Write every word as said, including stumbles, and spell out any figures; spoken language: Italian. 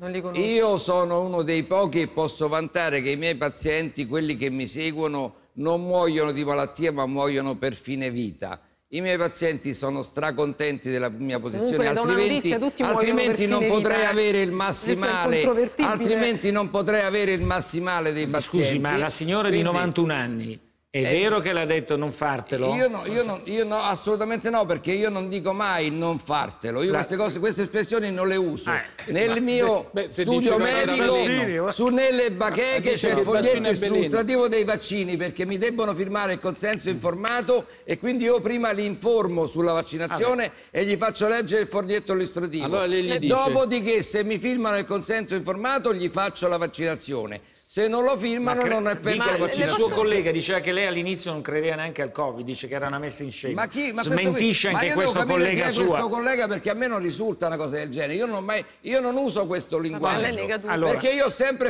Non li conosco. Io sono uno dei pochi e posso vantare che i miei pazienti, quelli che mi seguono, non muoiono di malattia ma muoiono per fine vita. I miei pazienti sono stracontenti della mia posizione, comunque, altrimenti, notizia, altrimenti non potrei vita. avere il massimale altrimenti non potrei avere il massimale dei pazienti. Scusi, ma la signora Quindi, di novantuno anni è eh, vero che l'ha detto non fartelo? Io no, io, non, io no, assolutamente no, perché io non dico mai non fartelo. Io la... queste cose, queste espressioni non le uso. Ah, Nel ma, mio beh, studio medico, no, su nelle bacheche c'è il foglietto illustrativo dei vaccini, perché mi debbono firmare il consenso informato e quindi io prima li informo sulla vaccinazione ah, e gli faccio leggere il foglietto illustrativo. Allora lei gli dice... Dopodiché, se mi firmano il consenso informato, gli faccio la vaccinazione. Se non lo firmano non è effettua la vaccinazione. Il suo collega diceva che lei all'inizio non credeva neanche al Covid, dice che era una messa in scena. Ma chi? Ma smentisce questo anche ma questo collega sua. questo collega perché a me non risulta una cosa del genere. Io non, mai, io non uso questo linguaggio, allora, perché io ho sempre